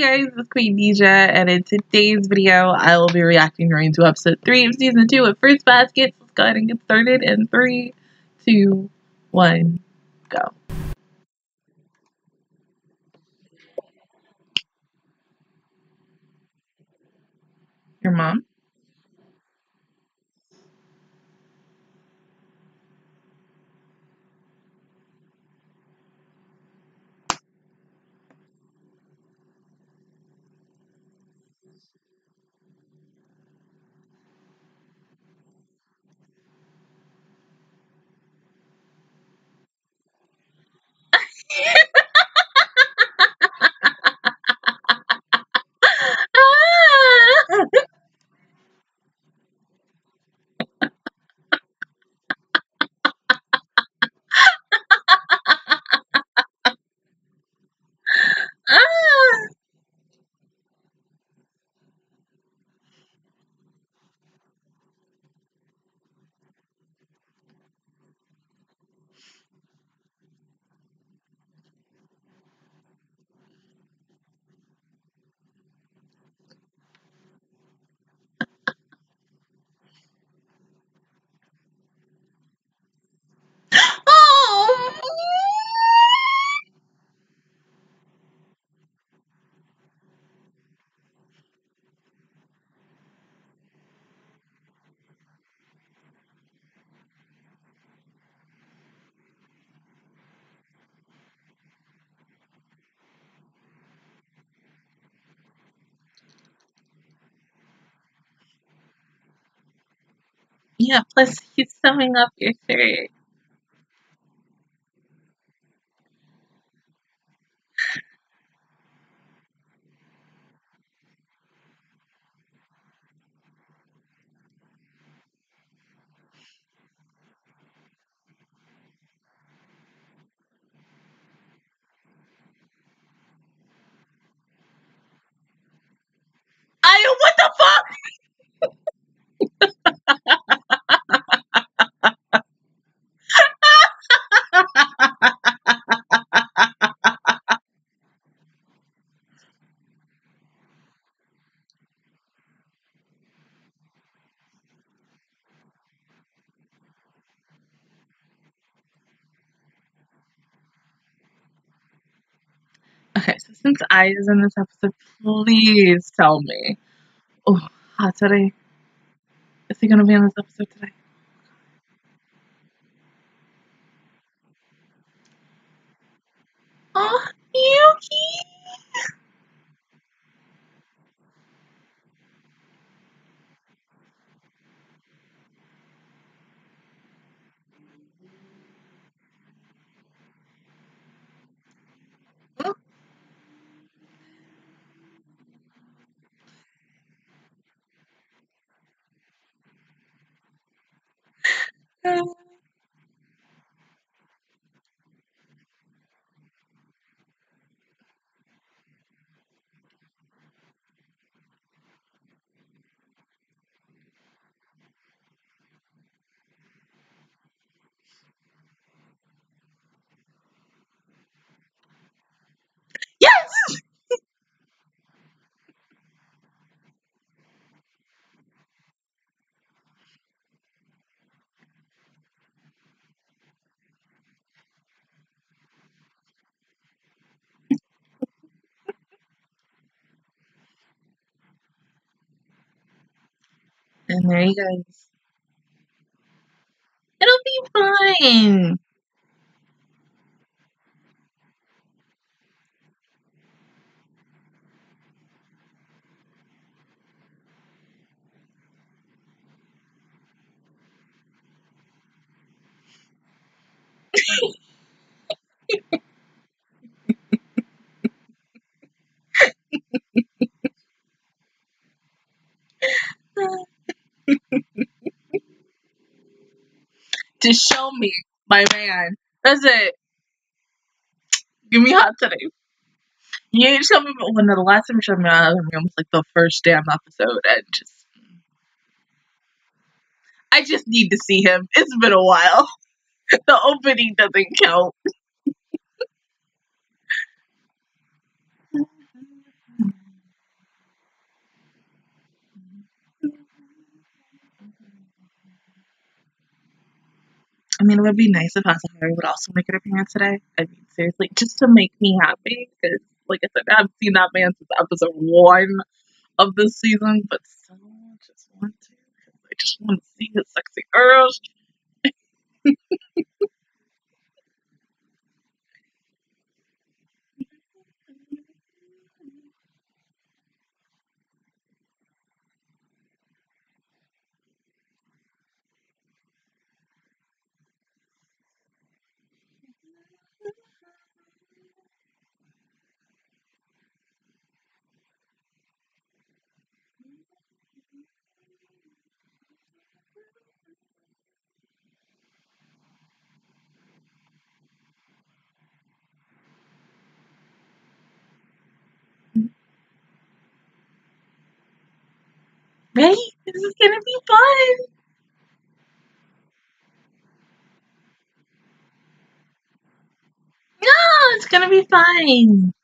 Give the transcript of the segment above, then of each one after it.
guys, it's Queendija, and in today's video, I will be reacting to episode 3 of season 2 of Fruits Basket. Let's go ahead and get started in 3, 2, 1, go. Your mom? Yeah, plus he's sewing up your shirt. What the fuck? Okay, so since Aya is in this episode, please tell me. Oh, Hatsuharu. Is he gonna be in this episode today? Oh, Yuki! And there you go. It'll be fine. To show me my man. That's it. Give me hot today. You ain't show me, but when the last time you showed me my other room was like the first damn episode, and I just need to see him. It's been a while. The opening doesn't count. I mean, it would be nice if Hatsuharu would also make an appearance today. I mean, seriously, just to make me happy, because, like I said, I haven't seen that man since episode 1 of this season, but still, I just want to see his sexy girls. Hey, this is gonna be fun! No, it's gonna be fun!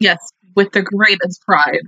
Yes, with the greatest pride.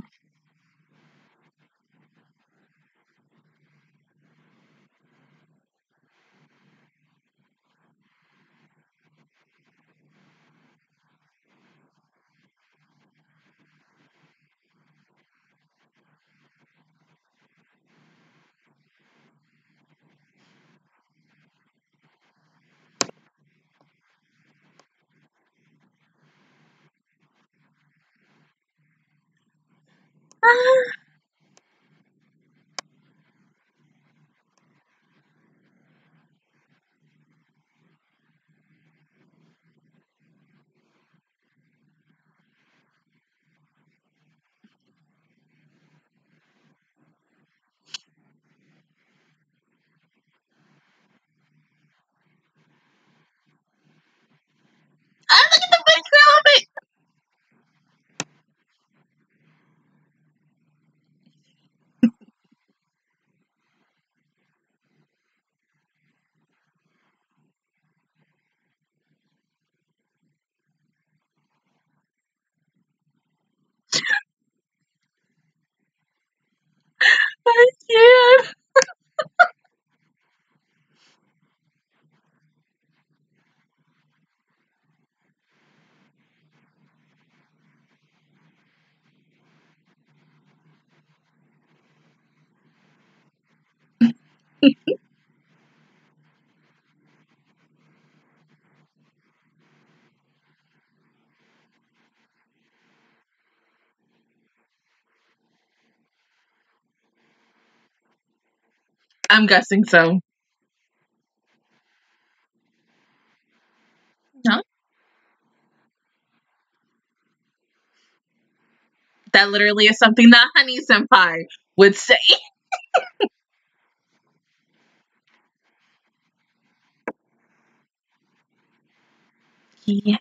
I'm guessing so. Huh? That literally is something that Honey Senpai would say. Yeah.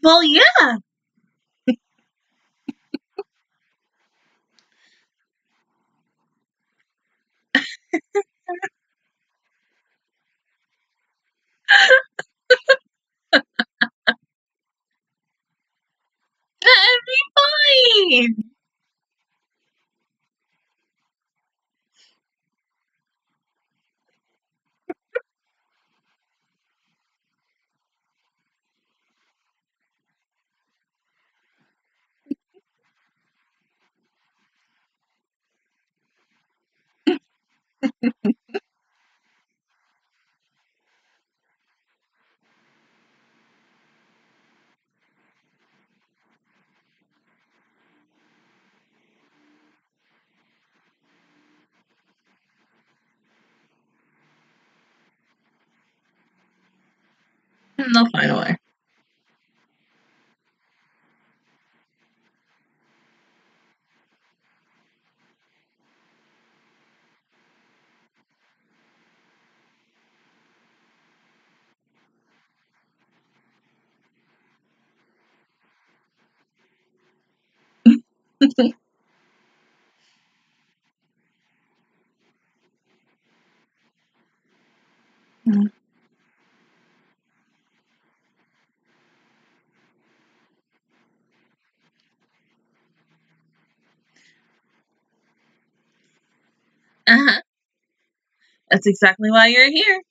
Well, yeah. That'd be fine. They'll find a way. Mm. Uh-huh. That's exactly why you're here.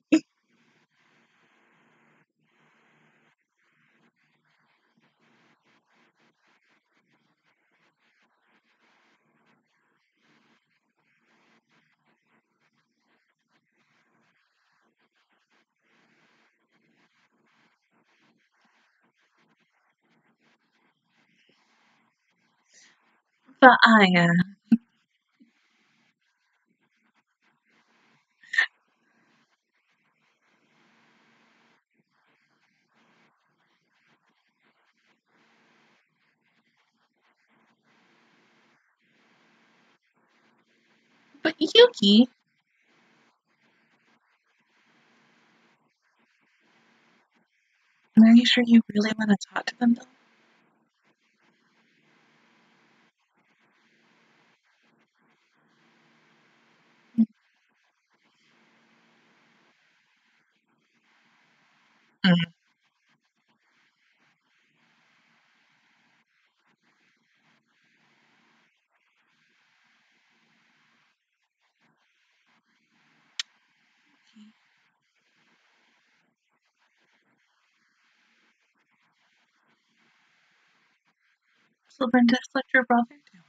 But Aya. But Yuki. Are you sure you really want to talk to them though? So then just let your brother do it.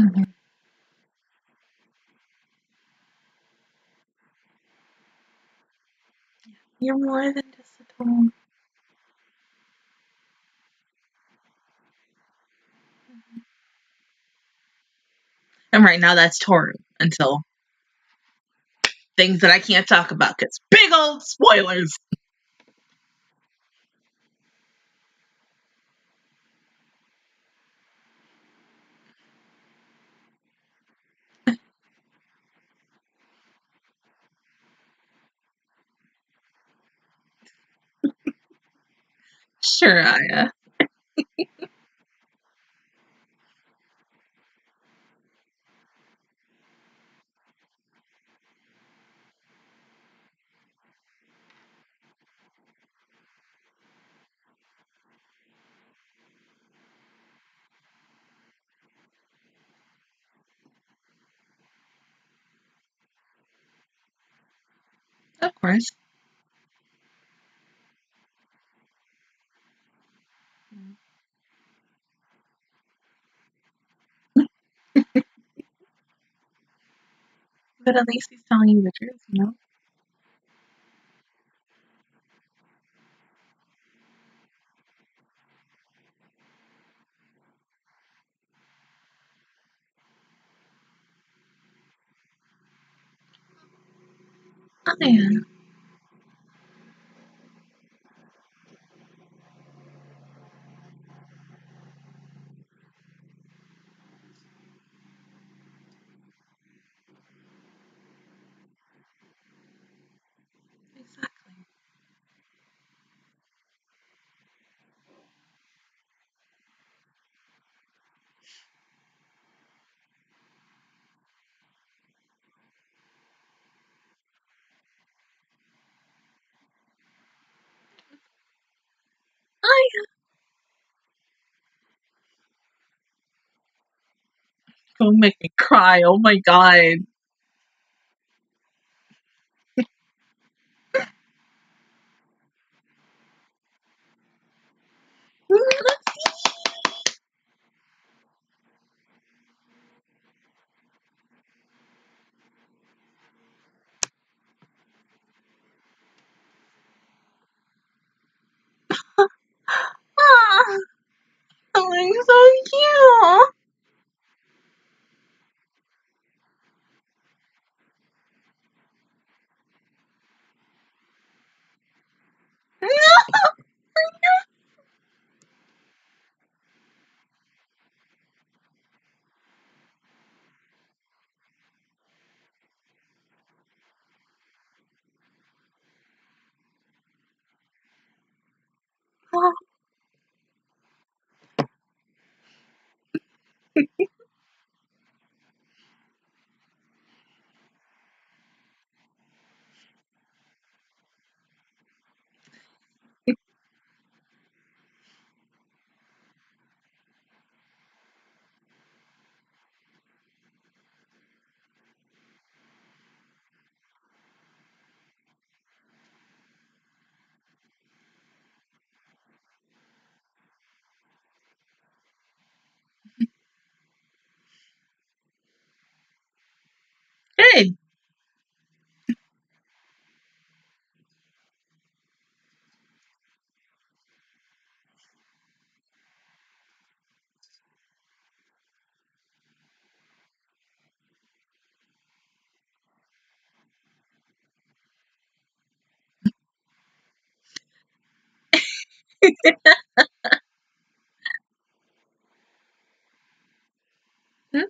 Mhm. You're more than just a tool. And right now, that's Tohru until things that I can't talk about because big old spoilers. Sure, Aya. Of course. But at least he's telling you the truth, you know? Oh, yeah. Exactly. Oh, yeah. Don't make me cry. Oh my god. Ah, something so cute. No. Oh, good. Hmm?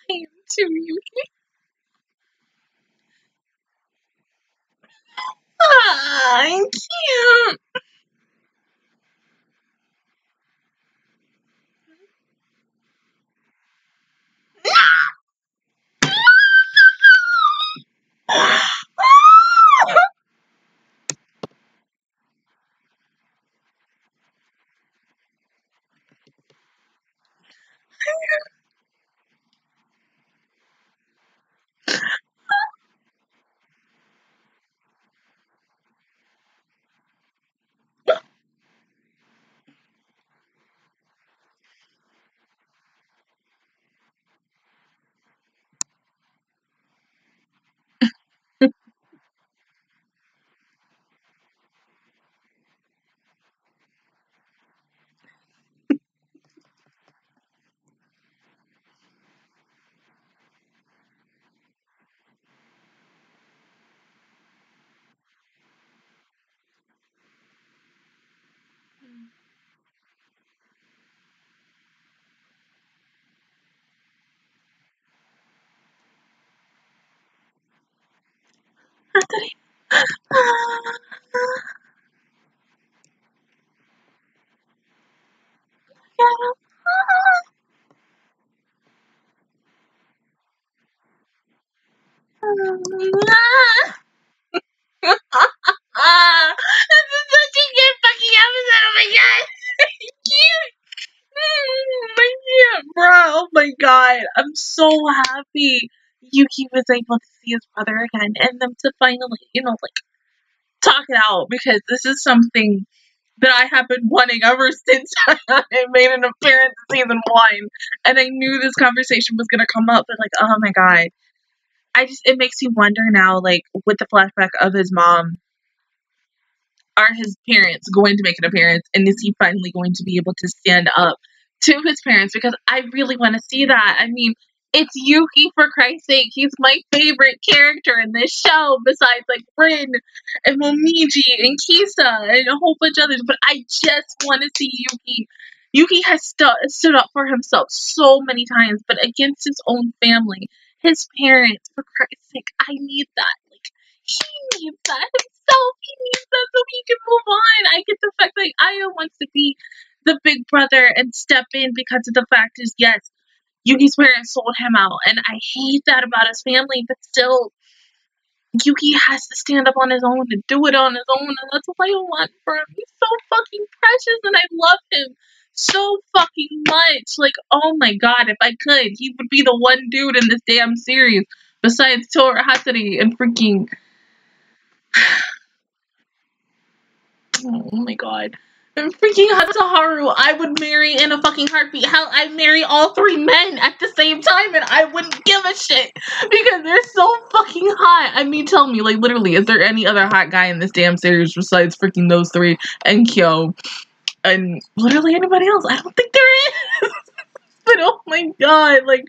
I am too, Yuki. Ah, cute. I'm so happy Yuki was able to see his brother again and them to finally, you know, like, talk it out, because this is something that I have been wanting ever since I made an appearance in season 1, and I knew this conversation was going to come up, but like, oh my god, it makes me wonder now, like, with the flashback of his mom, are his parents going to make an appearance, and is he finally going to be able to stand up to his parents? Because I really want to see that. I mean, it's Yuki, for Christ's sake. He's my favorite character in this show, besides like Rin and Momiji and Kisa and a whole bunch of others. But I just want to see Yuki. Yuki has stood up for himself so many times, but against his own family, his parents, for Christ's sake. I need that. Like, he needs that himself. He needs that so he can move on. I get the fact that Aya wants to be the big brother and step in, because of the fact is, yes, Yuki's parents sold him out, and I hate that about his family, but still, Yuki has to stand up on his own and do it on his own, and that's what I want for him. He's so fucking precious, and I love him so fucking much. Like, oh my god, if I could, he would be the one dude in this damn series, besides Tohru Honda and freaking... oh my god. And freaking Hatsuharu, I would marry in a fucking heartbeat. Hell, I'd marry all 3 men at the same time, and I wouldn't give a shit, because they're so fucking hot. I mean, tell me, like, literally, is there any other hot guy in this damn series besides freaking those 3 and Kyo and literally anybody else? I don't think there is. But oh my god, like,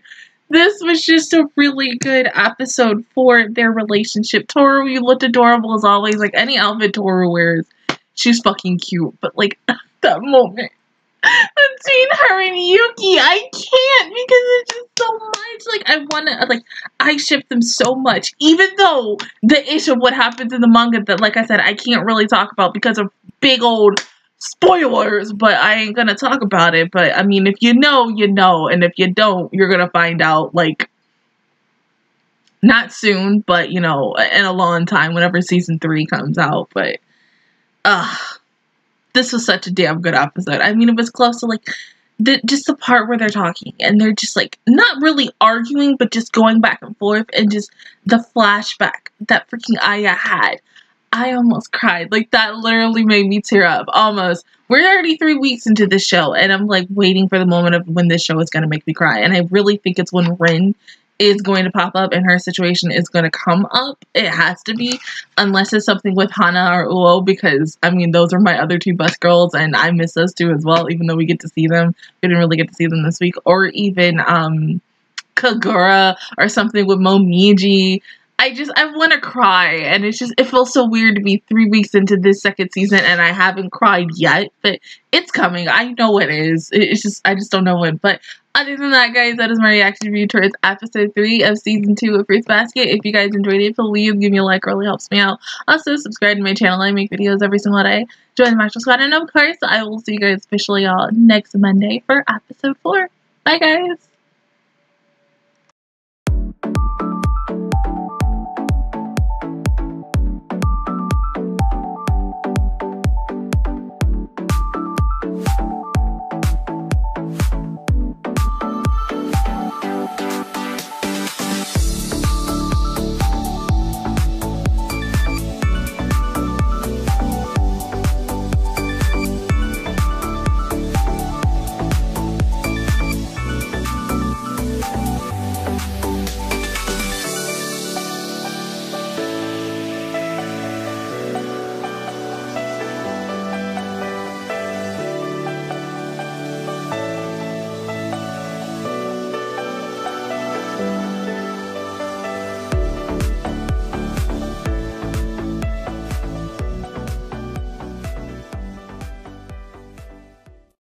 this was just a really good episode for their relationship. Tohru, you looked adorable as always. Like, any outfit Tohru wears, she's fucking cute, but like, that moment between her and Yuki, I can't, because it's just so much. Like, I wanna, like, I ship them so much, even though the issue of what happens in the manga that, like I said, I can't really talk about because of big old spoilers, but I ain't gonna talk about it. But I mean, if you know, you know, and if you don't, you're gonna find out, like, not soon, but you know, in a long time, whenever season 3 comes out. But this was such a damn good episode. I mean, it was close to, like, just the part where they're talking and they're just, like, not really arguing, but just going back and forth, and just the flashback that freaking Aya had. I almost cried. Like, that literally made me tear up. Almost. We're already 3 weeks into this show, and I'm, like, waiting for the moment of when this show is going to make me cry. And I really think it's when Rin is going to pop up and her situation is going to come up. It has to be, unless it's something with Hana or Uo, because I mean, those are my other 2 best girls, and I miss those 2 as well, even though we get to see them. We didn't really get to see them this week. Or even Kagura or something with Momiji. I want to cry, and it's just, it feels so weird to be 3 weeks into this 2nd season and I haven't cried yet, but it's coming. I know it is. It's just, I just don't know when. But other than that, guys, that is my reaction review towards episode 3 of season 2 of Fruits Basket. If you guys enjoyed it, please give me a like. It really helps me out. Also, subscribe to my channel. I make videos every single day. Join the Matchup Squad, and of course, I will see you guys officially all next Monday for episode 4. Bye, guys.